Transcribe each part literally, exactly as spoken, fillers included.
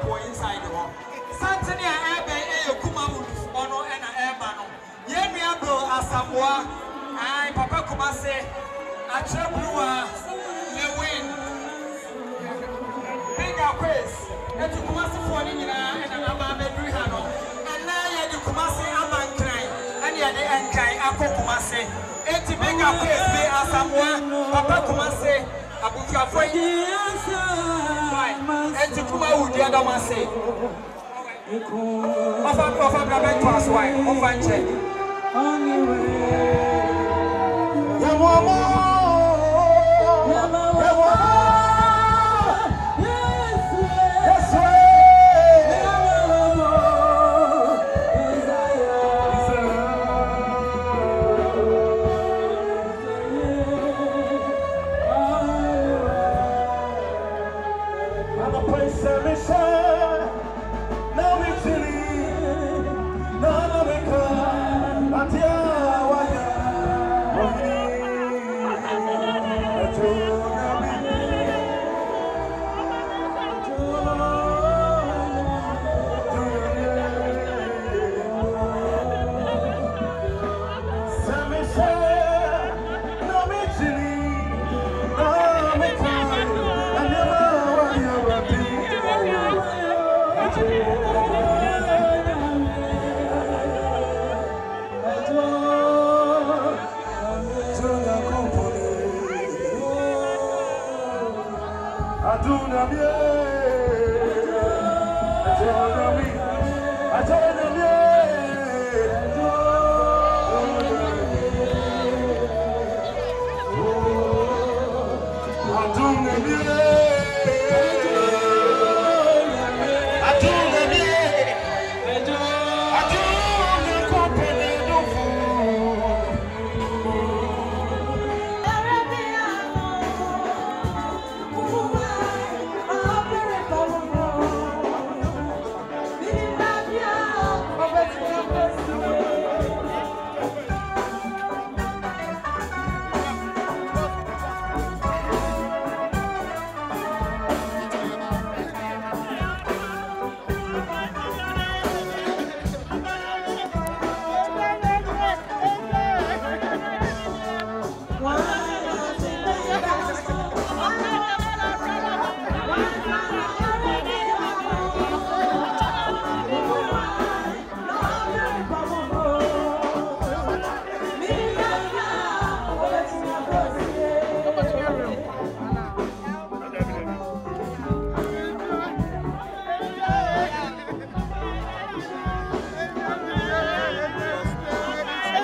for inside the hall. Santini and Ebe Kumamu Ono and Ebano. Yemia Bro Asamoa and Papa Kumase Achebrua Lewin. Big up praise. And to Kumasi for Nina and Abba Brihano. And now you had Kumasi Aban Klein and you had the Enkai Ako Kumase. And to big up praise be Asamoa, Papa Kumase. I'm going to pray. And to come out the other one say, Offer, offer, grab it to us, why? Offer, check. Anyway, the woman. Yeah.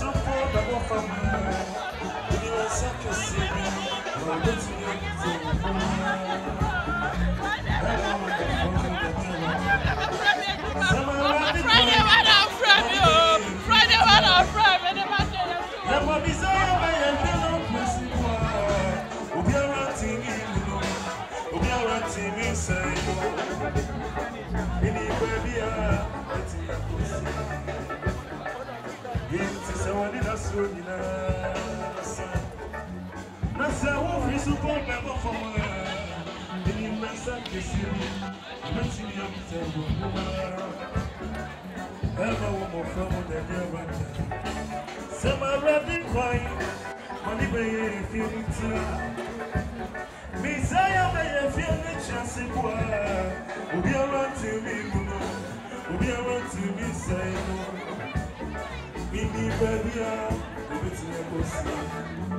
Baby, I'm a bit